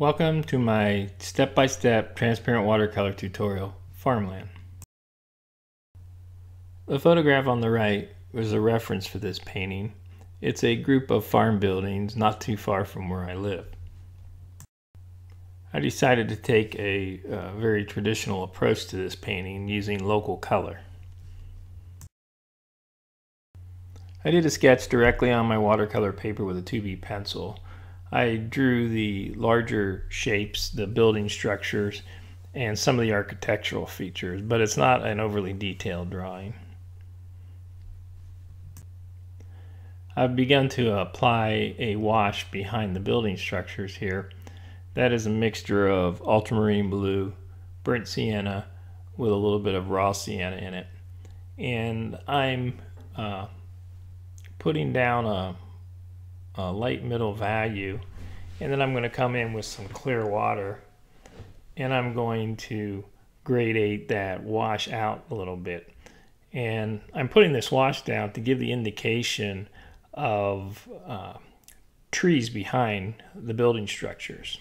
Welcome to my step-by-step transparent watercolor tutorial, Farmland. The photograph on the right was a reference for this painting. It's a group of farm buildings not too far from where I live. I decided to take a very traditional approach to this painting using local color. I did a sketch directly on my watercolor paper with a 2B pencil. I drew the larger shapes, the building structures, and some of the architectural features, but it's not an overly detailed drawing. I've begun to apply a wash behind the building structures here. That is a mixture of ultramarine blue, burnt sienna, with a little bit of raw sienna in it. And I'm putting down a light middle value, and then I'm going to come in with some clear water and I'm going to gradate that wash out a little bit. And I'm putting this wash down to give the indication of trees behind the building structures.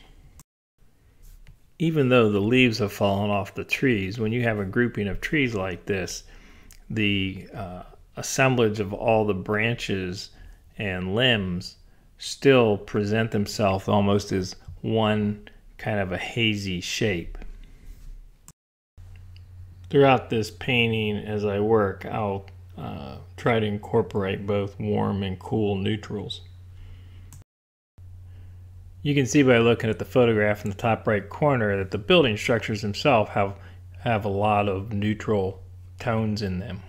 Even though the leaves have fallen off the trees, when you have a grouping of trees like this, the assemblage of all the branches and limbs still present themselves almost as one kind of a hazy shape. Throughout this painting, as I work, I'll try to incorporate both warm and cool neutrals. You can see by looking at the photograph in the top right corner that the building structures themselves have a lot of neutral tones in them.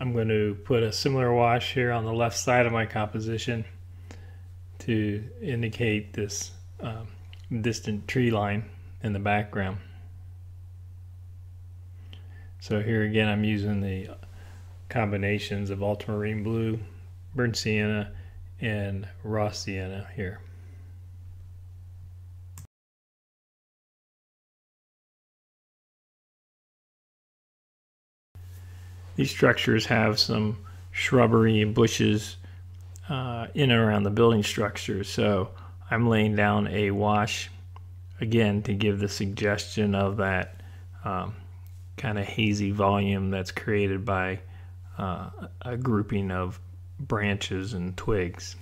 I'm going to put a similar wash here on the left side of my composition to indicate this distant tree line in the background. So here again I'm using the combinations of ultramarine blue, burnt sienna, and raw sienna here. These structures have some shrubbery and bushes in and around the building structure, so I'm laying down a wash again to give the suggestion of that kind of hazy volume that's created by a grouping of branches and twigs.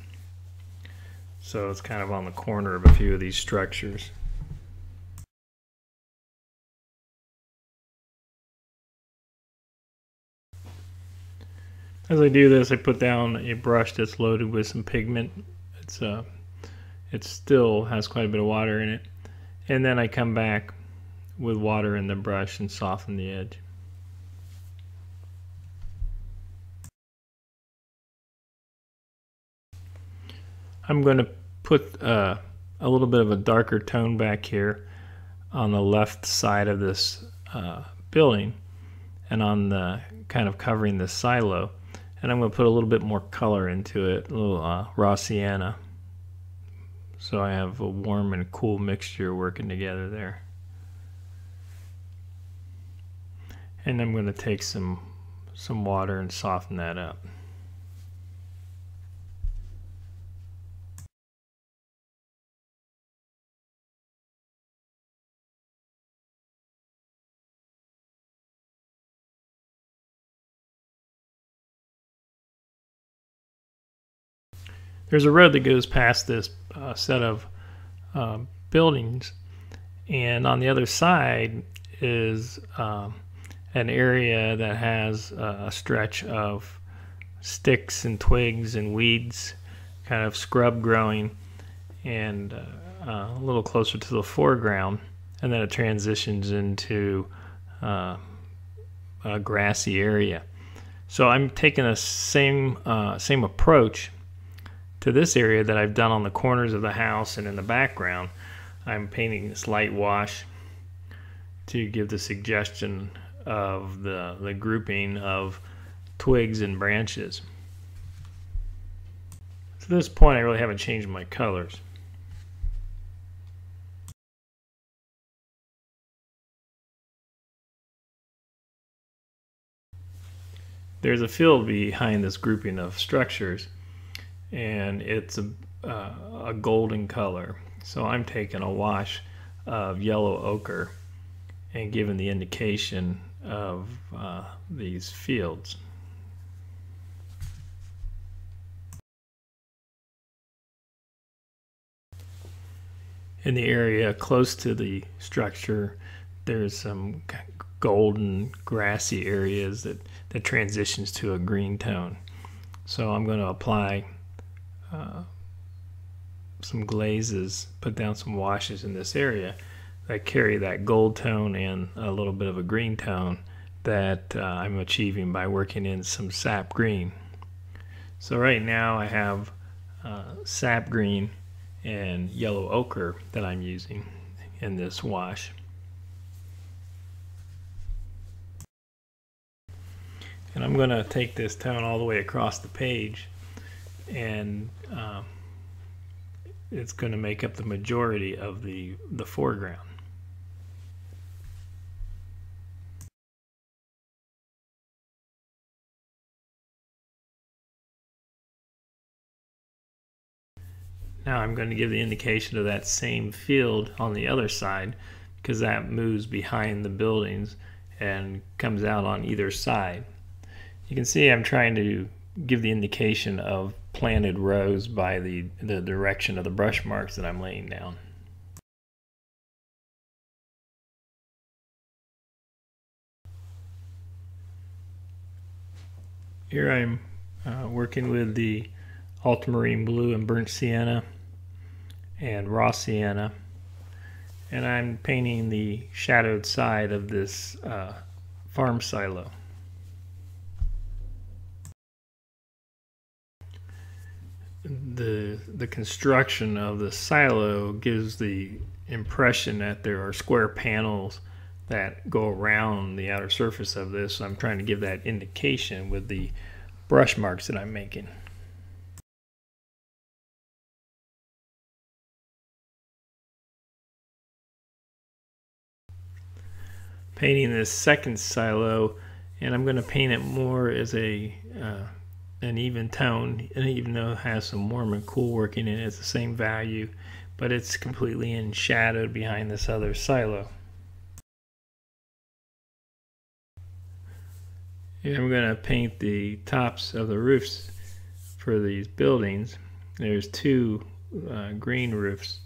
So it's kind of on the corner of a few of these structures. As I do this, I put down a brush that's loaded with some pigment. It still has quite a bit of water in it. And then I come back with water in the brush and soften the edge. I'm going to put a little bit of a darker tone back here on the left side of this building and on the kind of covering the silo. And I'm going to put a little bit more color into it, a little raw sienna. So I have a warm and cool mixture working together there. And I'm going to take some water and soften that up. There's a road that goes past this set of buildings, and on the other side is an area that has a stretch of sticks and twigs and weeds, kind of scrub growing, and a little closer to the foreground, and then it transitions into a grassy area. So I'm taking the same approach to this area that I've done on the corners of the house and in the background. I'm painting this light wash to give the suggestion of the grouping of twigs and branches. To this point, I really haven't changed my colors. There's a field behind this grouping of structures, and it's a golden color. So I'm taking a wash of yellow ochre and giving the indication of these fields. In the area close to the structure, there's some golden grassy areas that transitions to a green tone. So I'm going to apply some glazes, put down some washes in this area that carry that gold tone and a little bit of a green tone that I'm achieving by working in some sap green. So right now I have sap green and yellow ochre that I'm using in this wash. And I'm going to take this tone all the way across the page, and it's going to make up the majority of the foreground. Now I'm going to give the indication of that same field on the other side, because that moves behind the buildings and comes out on either side. You can see I'm trying to give the indication of planted rows by the direction of the brush marks that I'm laying down. Here I'm working with the ultramarine blue and burnt sienna and raw sienna, and I'm painting the shadowed side of this farm silo. The construction of the silo gives the impression that there are square panels that go around the outer surface of this. So I'm trying to give that indication with the brush marks that I'm making. Painting this second silo, and I'm going to paint it more as a an even tone, and even though it has some warm and cool working in it, it's the same value, but it's completely in shadow behind this other silo. Here I'm going to paint the tops of the roofs for these buildings. There's two green roofs,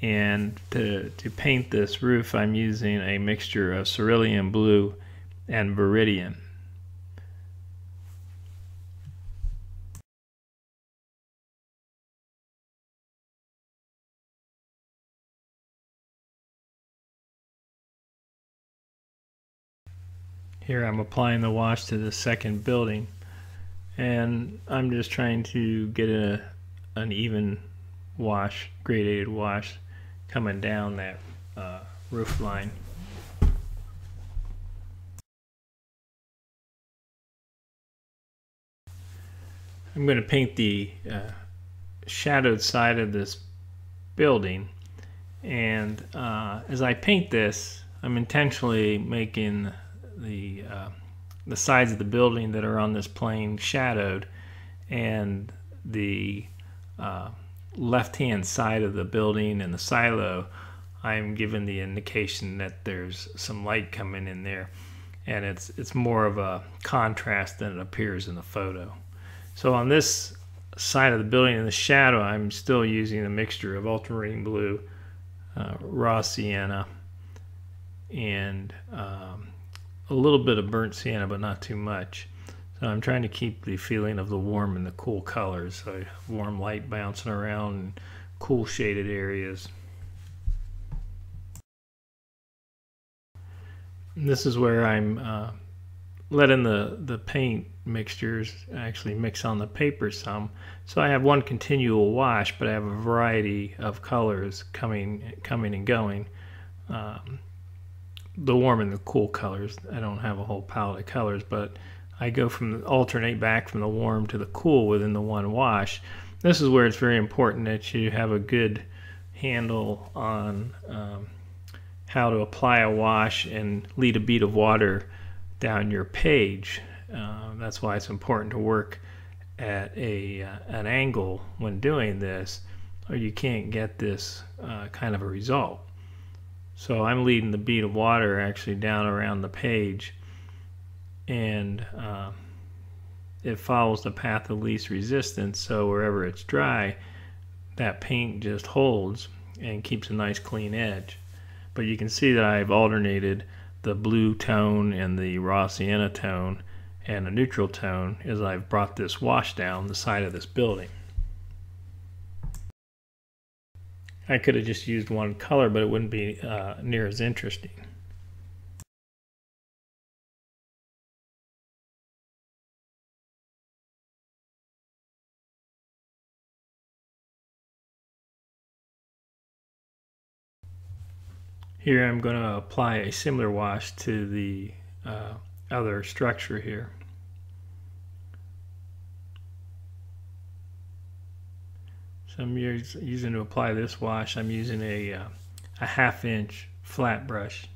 and to paint this roof I'm using a mixture of cerulean blue and viridian. Here I'm applying the wash to the second building, and I'm just trying to get an even wash, gradated wash, coming down that roof line. I'm going to paint the shadowed side of this building, and as I paint this, I'm intentionally making the sides of the building that are on this plane shadowed, and the left-hand side of the building and the silo, I'm given the indication that there's some light coming in there, and it's more of a contrast than it appears in the photo. So on this side of the building in the shadow, I'm still using a mixture of ultramarine blue, raw sienna, and a little bit of burnt sienna, but not too much. So I'm trying to keep the feeling of the warm and the cool colors. So warm light bouncing around and cool shaded areas. And this is where I'm letting the paint mixtures actually mix on the paper some. So I have one continual wash, but I have a variety of colors coming and going. The warm and the cool colors. I don't have a whole palette of colors, but I go alternate back from the warm to the cool within the one wash. This is where it's very important that you have a good handle on how to apply a wash and lead a bead of water down your page. That's why it's important to work at an angle when doing this, or you can't get this kind of a result. So I'm leading the bead of water actually down around the page, and it follows the path of least resistance, so wherever it's dry, that paint just holds and keeps a nice clean edge. But you can see that I've alternated the blue tone and the raw sienna tone and a neutral tone as I've brought this wash down the side of this building. I could have just used one color, but it wouldn't be near as interesting. Here I'm going to apply a similar wash to the other structure here. So I'm using to apply this wash, I'm using a 1/2 inch flat brush.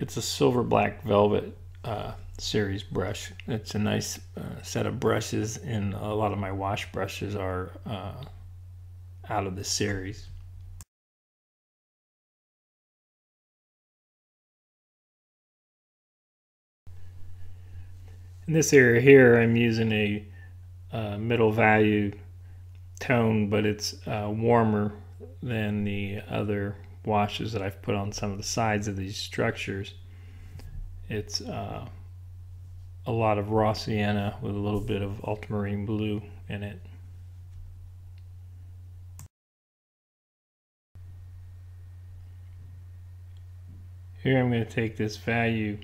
It's a Silver Black Velvet series brush. It's a nice set of brushes, and a lot of my wash brushes are out of this series. In this area here, I'm using a middle value tone, but it's warmer than the other washes that I've put on some of the sides of these structures. It's a lot of raw sienna with a little bit of ultramarine blue in it. Here I'm going to take this value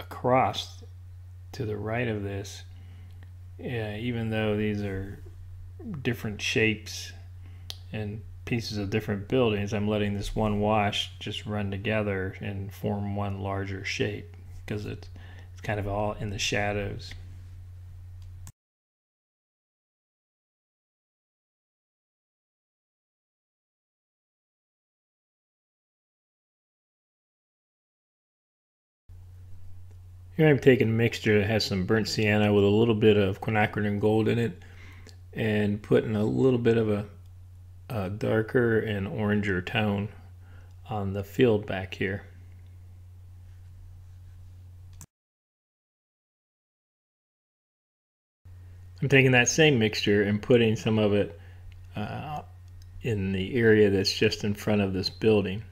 across to the right of this. Even though these are different shapes and pieces of different buildings, I'm letting this one wash just run together and form one larger shape, because it's kind of all in the shadows. Here I'm taking a mixture that has some burnt sienna with a little bit of quinacridone gold in it, and putting a little bit of a darker and oranger tone on the field back here. I'm taking that same mixture and putting some of it in the area that's just in front of this building.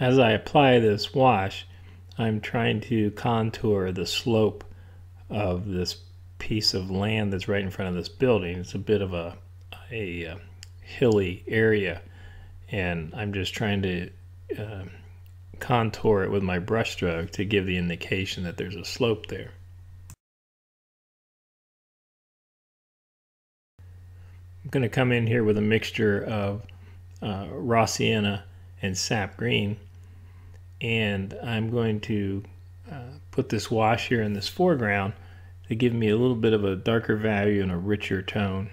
As I apply this wash, I'm trying to contour the slope of this piece of land that's right in front of this building. It's a bit of a hilly area, and I'm just trying to contour it with my brush stroke to give the indication that there's a slope there. I'm going to come in here with a mixture of raw sienna and sap green, and I'm going to put this wash here in this foreground to give me a little bit of a darker value and a richer tone.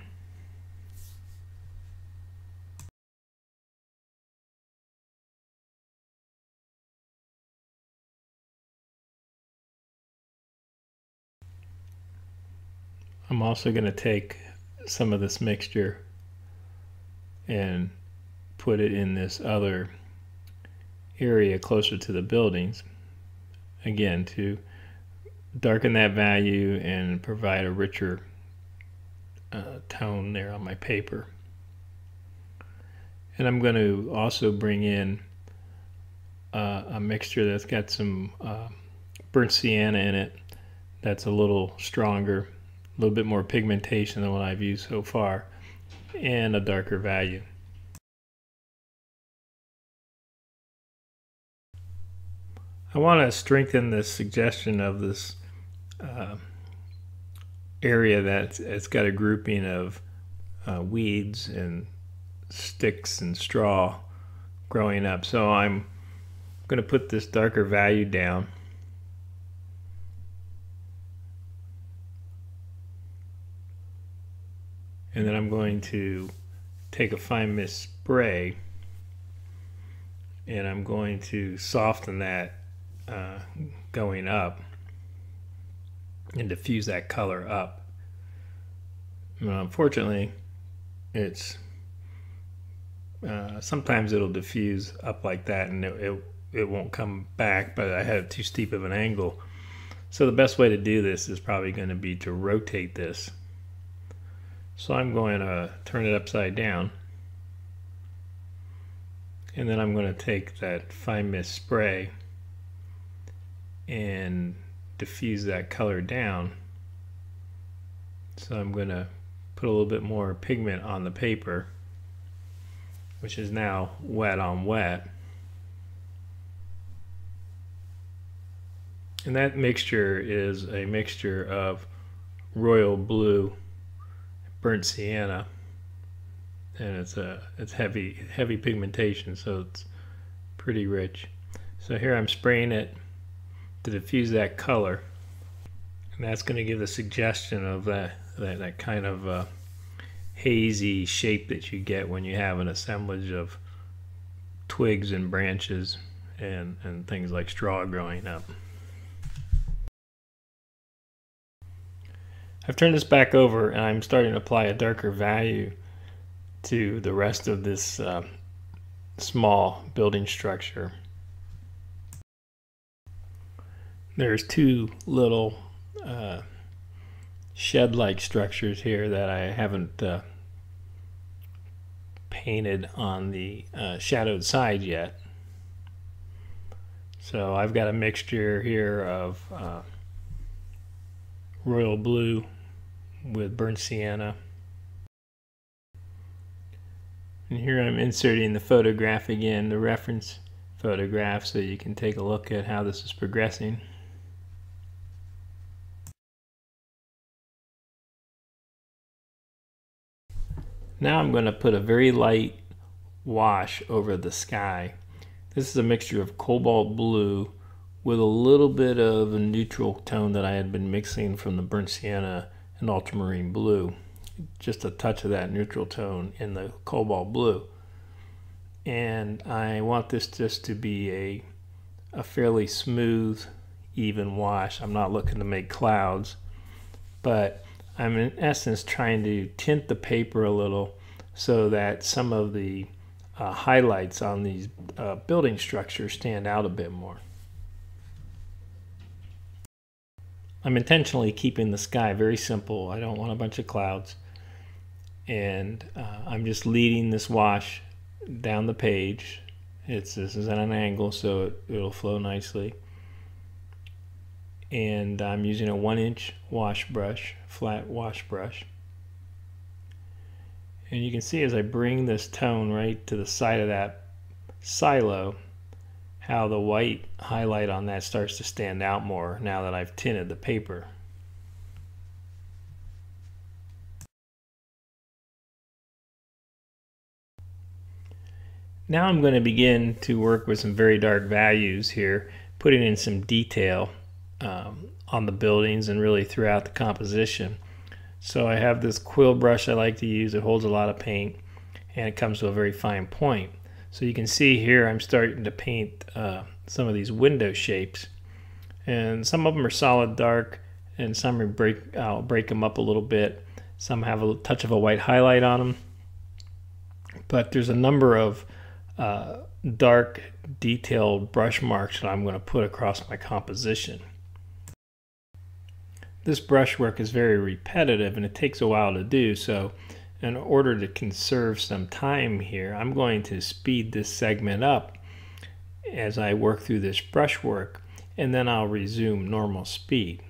I'm also going to take some of this mixture and put it in this other area closer to the buildings, again to darken that value and provide a richer tone there on my paper. And I'm going to also bring in a mixture that's got some burnt sienna in it, that's a little stronger, a little bit more pigmentation than what I've used so far, and a darker value. I want to strengthen this suggestion of this area that it's got a grouping of weeds and sticks and straw growing up. So I'm going to put this darker value down. And then I'm going to take a fine mist spray and I'm going to soften that going up and diffuse that color up. Now, unfortunately, it's sometimes it'll diffuse up like that and it won't come back, but I had too steep of an angle. So the best way to do this is probably going to be to rotate this. So I'm going to turn it upside down, and then I'm going to take that fine mist spray and diffuse that color down. So I'm going to put a little bit more pigment on the paper, which is now wet on wet. And that mixture is a mixture of royal blue, burnt sienna, and it's heavy pigmentation, so it's pretty rich. So here I'm spraying it to diffuse that color, and that's going to give the suggestion of that kind of hazy shape that you get when you have an assemblage of twigs and branches and things like straw growing up. I've turned this back over, and I'm starting to apply a darker value to the rest of this small building structure. There's two little shed-like structures here that I haven't painted on the shadowed side yet. So I've got a mixture here of royal blue with burnt sienna, and here I'm inserting the photograph again, the reference photograph, so you can take a look at how this is progressing. Now I'm going to put a very light wash over the sky. This is a mixture of cobalt blue with a little bit of a neutral tone that I had been mixing from the burnt sienna and ultramarine blue. Just a touch of that neutral tone in the cobalt blue. And I want this just to be a fairly smooth, even wash. I'm not looking to make clouds, but I'm in essence trying to tint the paper a little so that some of the highlights on these building structures stand out a bit more. I'm intentionally keeping the sky very simple. I don't want a bunch of clouds, and I'm just leading this wash down the page. This is at an angle, so it'll flow nicely. And I'm using a 1-inch wash brush, flat wash brush. And you can see as I bring this tone right to the side of that silo, how the white highlight on that starts to stand out more now that I've tinted the paper. Now I'm going to begin to work with some very dark values here, putting in some detail on the buildings and really throughout the composition. So I have this quill brush I like to use. It holds a lot of paint, and it comes to a very fine point. So you can see here I'm starting to paint some of these window shapes, and some of them are solid dark, and some are I'll break them up a little bit. Some have a touch of a white highlight on them, but there's a number of dark detailed brush marks that I'm going to put across my composition. This brushwork is very repetitive, and it takes a while to do, so in order to conserve some time here, I'm going to speed this segment up as I work through this brushwork, and then I'll resume normal speed.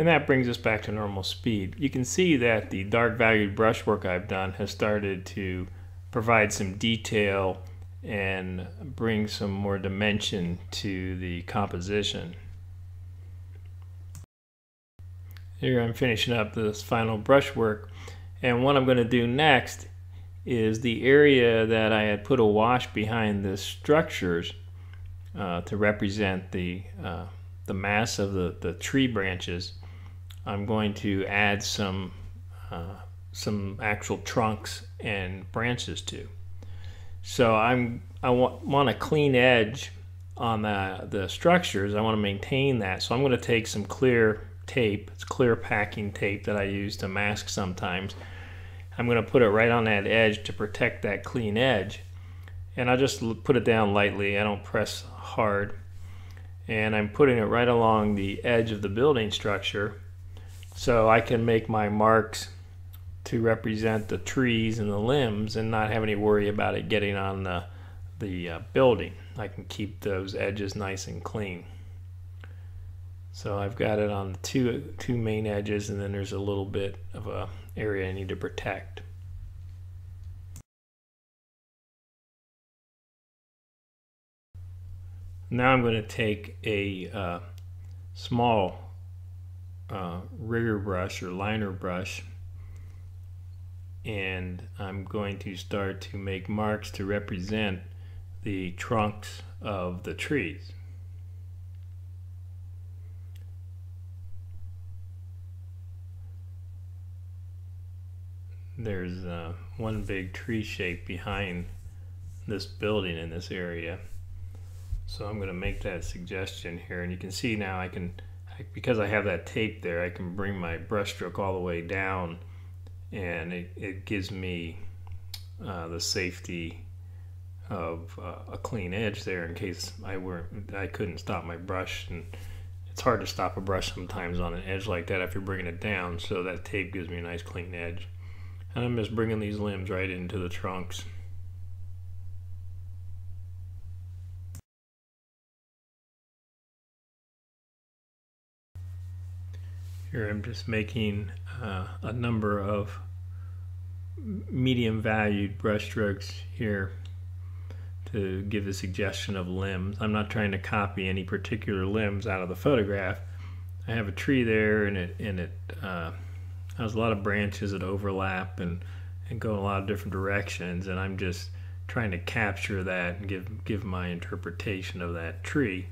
And that brings us back to normal speed. You can see that the dark valued brushwork I've done has started to provide some detail and bring some more dimension to the composition. Here I'm finishing up this final brushwork, and what I'm going to do next is the area that I had put a wash behind the structures to represent the mass of the tree branches. I'm going to add some actual trunks and branches to. So I want a clean edge on the structures. I want to maintain that, so I'm going to take some clear tape. It's clear packing tape that I use to mask sometimes. I'm going to put it right on that edge to protect that clean edge, and I'll just put it down lightly. I don't press hard, and I'm putting it right along the edge of the building structure so I can make my marks to represent the trees and the limbs and not have any worry about it getting on the building. I can keep those edges nice and clean. So I've got it on the two main edges, and then there's a little bit of a area I need to protect. Now I'm going to take a small rigger brush or liner brush, and I'm going to start to make marks to represent the trunks of the trees. There's one big tree shape behind this building in this area, so I'm going to make that suggestion here. And you can see now I can, because I have that tape there, I can bring my brushstroke all the way down, and it gives me the safety of a clean edge there in case I couldn't stop my brush. And it's hard to stop a brush sometimes on an edge like that if you're bringing it down, so that tape gives me a nice clean edge. And I'm just bringing these limbs right into the trunks. Here I'm just making a number of medium valued brush strokes here to give a suggestion of limbs. I'm not trying to copy any particular limbs out of the photograph. I have a tree there, and it has a lot of branches that overlap and go in a lot of different directions, and I'm just trying to capture that and give my interpretation of that tree.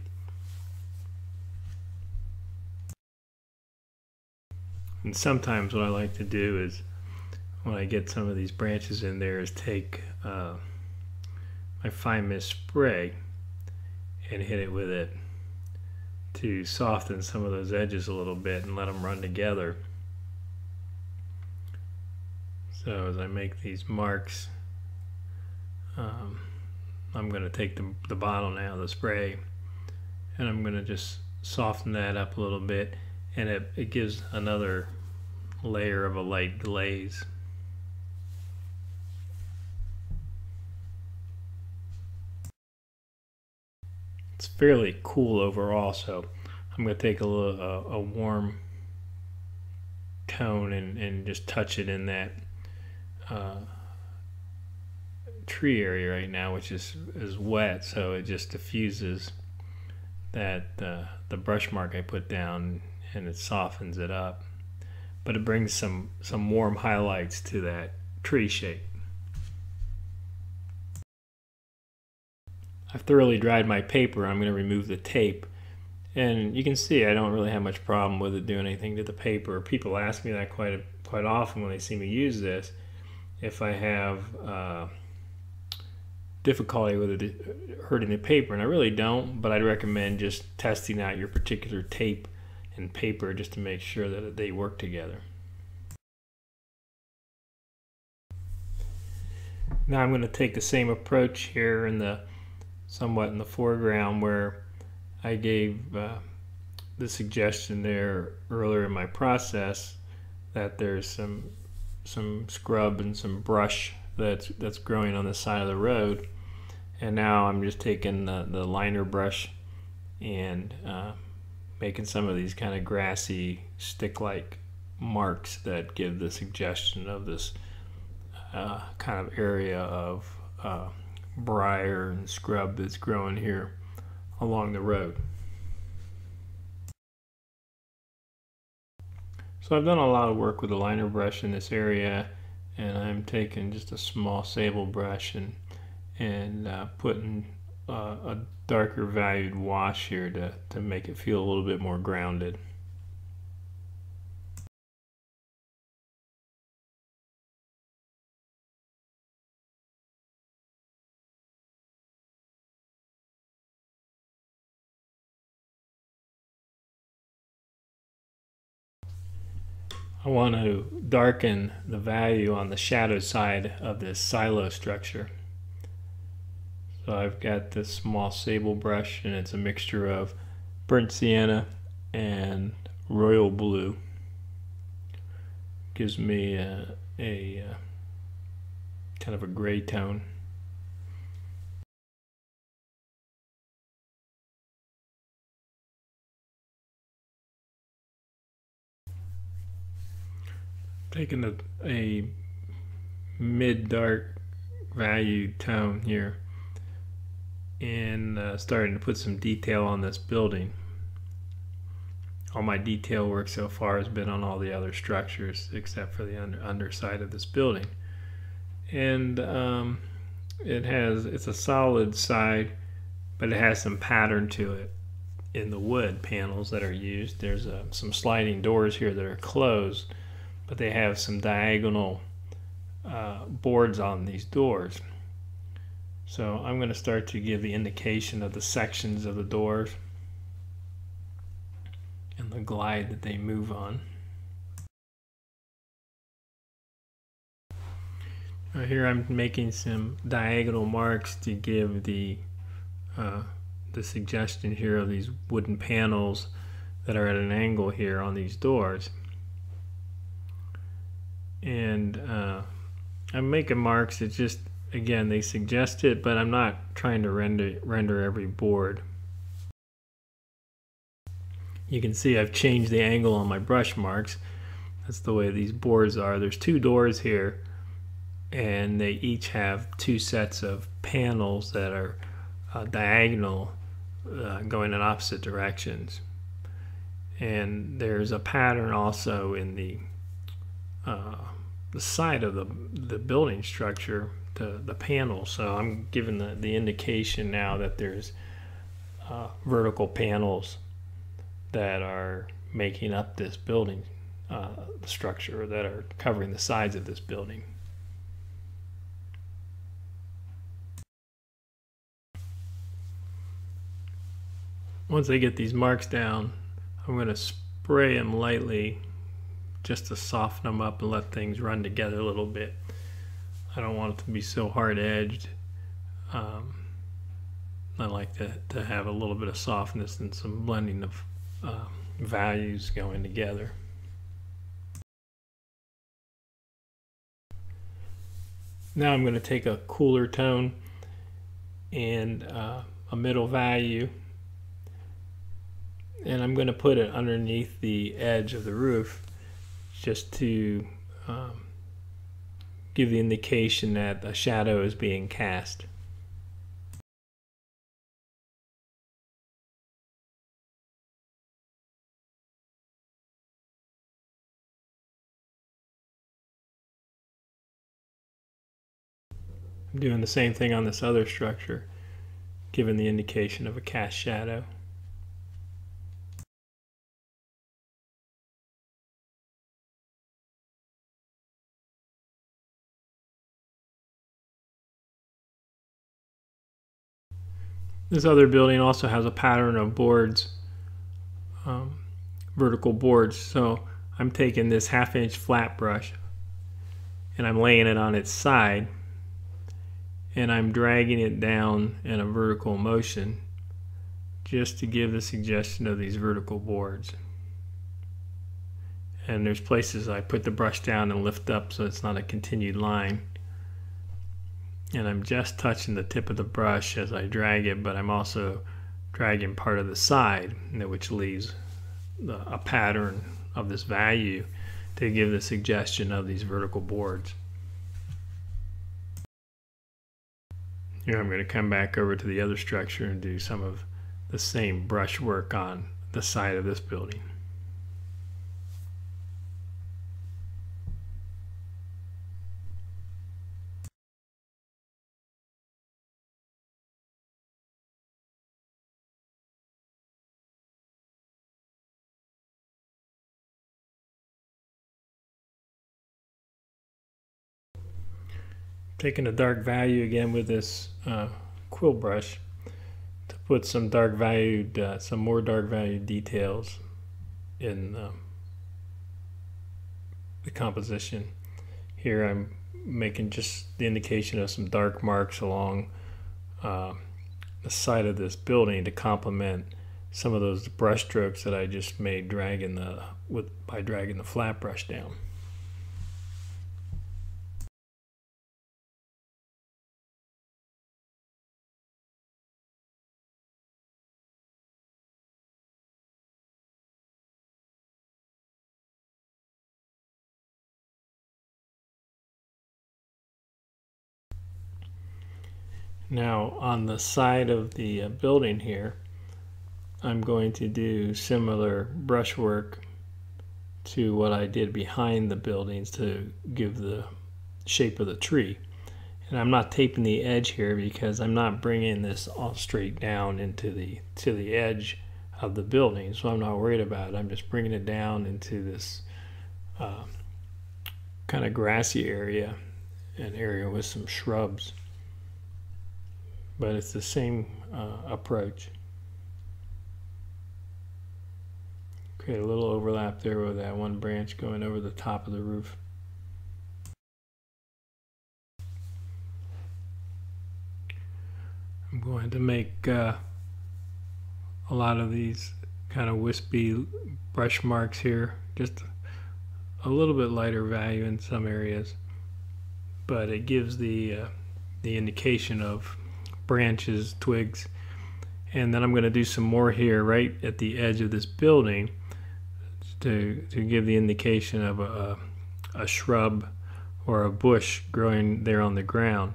And sometimes what I like to do is, when I get some of these branches in there, is take my fine mist spray and hit it with it to soften some of those edges a little bit and let them run together. So as I make these marks, I'm going to take the bottle now, the spray, and I'm going to just soften that up a little bit. And it gives another layer of a light glaze. It's fairly cool overall, so I'm going to take a warm tone and just touch it in that tree area right now, which is wet, so it just diffuses that the brush mark I put down, and it softens it up, but it brings some warm highlights to that tree shape. I've thoroughly dried my paper. I'm going to remove the tape, and you can see I don't really have much problem with it doing anything to the paper. People ask me that quite often when they see me use this, if I have difficulty with it hurting the paper, and I really don't, but I'd recommend just testing out your particular tape and paper just to make sure that they work together. Now I'm going to take the same approach here somewhat in the foreground, where I gave the suggestion there earlier in my process that there's some scrub and some brush that's growing on the side of the road. And now I'm just taking the liner brush and making some of these kind of grassy stick-like marks that give the suggestion of this kind of area of briar and scrub that's growing here along the road. So I've done a lot of work with a liner brush in this area, and I'm taking just a small sable brush and putting a darker valued wash here to make it feel a little bit more grounded. I want to darken the value on the shadow side of this silo structure. So I've got this small sable brush, and it's a mixture of burnt sienna and royal blue. Gives me a kind of a gray tone. Taking a mid-dark value tone here and starting to put some detail on this building. All my detail work so far has been on all the other structures except for the underside of this building, and it's a solid side, but it has some pattern to it in the wood panels that are used. There's some sliding doors here that are closed, but they have some diagonal boards on these doors. So I'm going to start to give the indication of the sections of the doors and the glide that they move on. Right here I'm making some diagonal marks to give the suggestion here of these wooden panels that are at an angle here on these doors. And I'm making marks. It's just, again, they suggest it, but I'm not trying to render every board. You can see I've changed the angle on my brush marks. That's the way these boards are. There's two doors here, and they each have two sets of panels that are diagonal, going in opposite directions. And there's a pattern also in the side of the building structure, the panel. So I'm giving the indication now that there's vertical panels that are making up this building structure, that are covering the sides of this building. Once I get these marks down, I'm going to spray them lightly just to soften them up and let things run together a little bit. I don't want it to be so hard-edged. I like to have a little bit of softness and some blending of values going together. Now I'm going to take a cooler tone and a middle value, and I'm going to put it underneath the edge of the roof, just to give the indication that a shadow is being cast. I'm doing the same thing on this other structure, giving the indication of a cast shadow. This other building also has a pattern of boards, vertical boards, so I'm taking this half-inch flat brush and I'm laying it on its side, and I'm dragging it down in a vertical motion just to give the suggestion of these vertical boards. And there's places I put the brush down and lift up so it's not a continued line. And I'm just touching the tip of the brush as I drag it, but I'm also dragging part of the side, which leaves a pattern of this value to give the suggestion of these vertical boards. Here I'm going to come back over to the other structure and do some of the same brushwork on the side of this building. Taking a dark value again with this quill brush to put some dark valued, some more dark valued details in the composition. Here I'm making just the indication of some dark marks along the side of this building to complement some of those brush strokes that I just made dragging the by dragging the flat brush down. Now on the side of the building here, I'm going to do similar brushwork to what I did behind the buildings to give the shape of the tree. And I'm not taping the edge here because I'm not bringing this all straight down into the edge of the building, so I'm not worried about it. I'm just bringing it down into this kind of grassy area, an area with some shrubs. But it's the same approach. Create a little overlap there with that one branch going over the top of the roof. I'm going to make a lot of these kind of wispy brush marks here, just a little bit lighter value in some areas, but it gives the indication of branches, twigs. And then I'm going to do some more here right at the edge of this building to give the indication of a shrub or a bush growing there on the ground.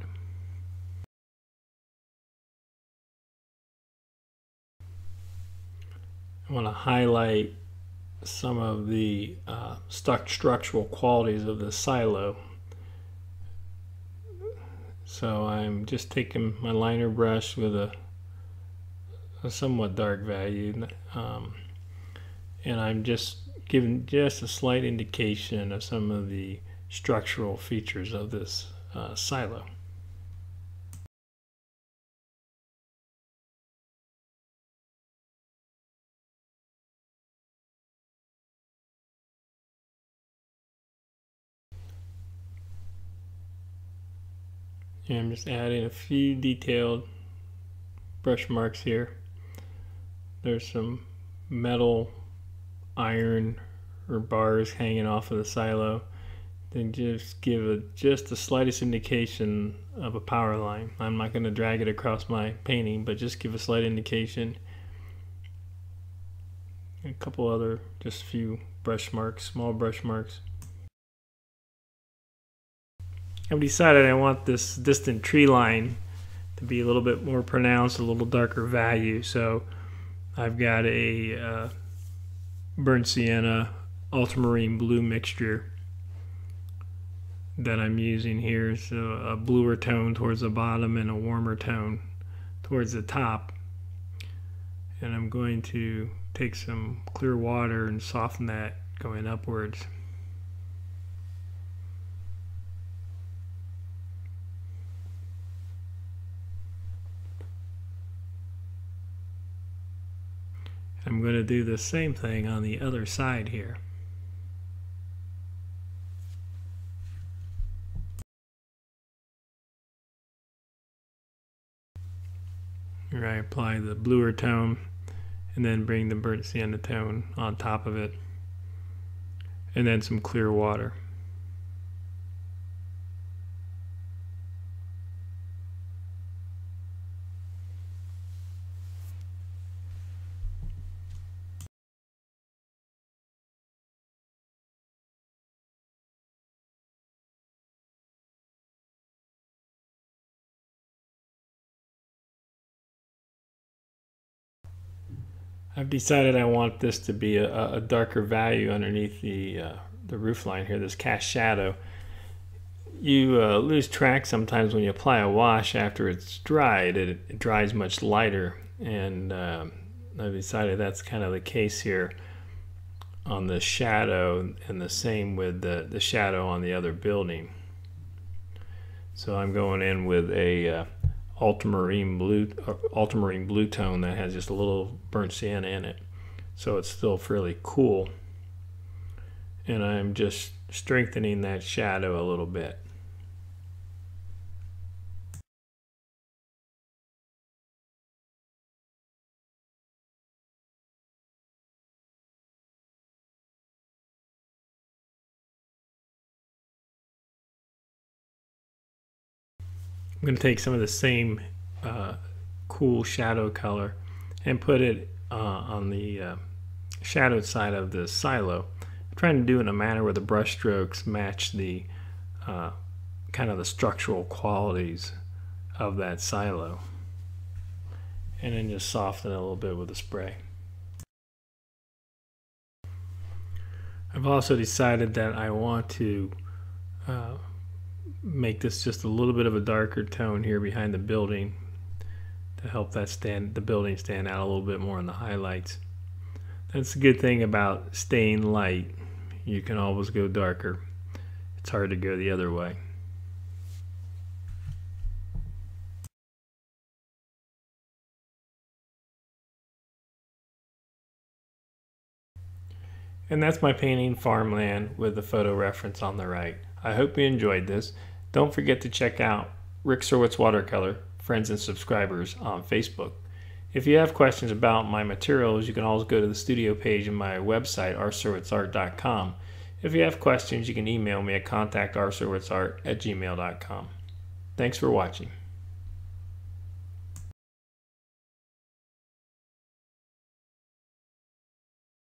I want to highlight some of the structural qualities of the silo. So I'm just taking my liner brush with a somewhat dark value, and I'm just giving just a slight indication of some of the structural features of this silo. And I'm just adding a few detailed brush marks here. There's some metal, iron, or bars hanging off of the silo. They just give just the slightest indication of a power line. I'm not going to drag it across my painting, but just give a slight indication. And a couple other, just a few brush marks, small brush marks. I've decided I want this distant tree line to be a little bit more pronounced, a little darker value. So I've got a burnt sienna ultramarine blue mixture that I'm using here. So a bluer tone towards the bottom and a warmer tone towards the top. And I'm going to take some clear water and soften that going upwards. I'm going to do the same thing on the other side here. Here I apply the bluer tone and then bring the burnt sienna tone on top of it and then some clear water. I've decided I want this to be a darker value underneath the roof line here, this cast shadow. You lose track sometimes when you apply a wash after it's dried. It dries much lighter, and I've decided that's kind of the case here on the shadow, and the same with the shadow on the other building. So I'm going in with a ultramarine blue tone that has just a little burnt sienna in it, so it's still fairly cool, and I'm just strengthening that shadow a little bit. I'm going to take some of the same cool shadow color and put it on the shadowed side of the silo. I'm trying to do it in a manner where the brush strokes match the kind of the structural qualities of that silo, and then just soften it a little bit with a spray. I've also decided that I want to make this just a little bit of a darker tone here behind the building to help that the building stand out a little bit more in the highlights. That's the good thing about staying light. You can always go darker. It's hard to go the other way. And that's my painting farmland with the photo reference on the right. I hope you enjoyed this. Don't forget to check out Rick Surowicz Watercolor, friends and subscribers on Facebook. If you have questions about my materials, you can always go to the studio page in my website, rsurowiczart.com. If you have questions, you can email me at contact@rsurowiczart@gmail.com. Thanks for watching.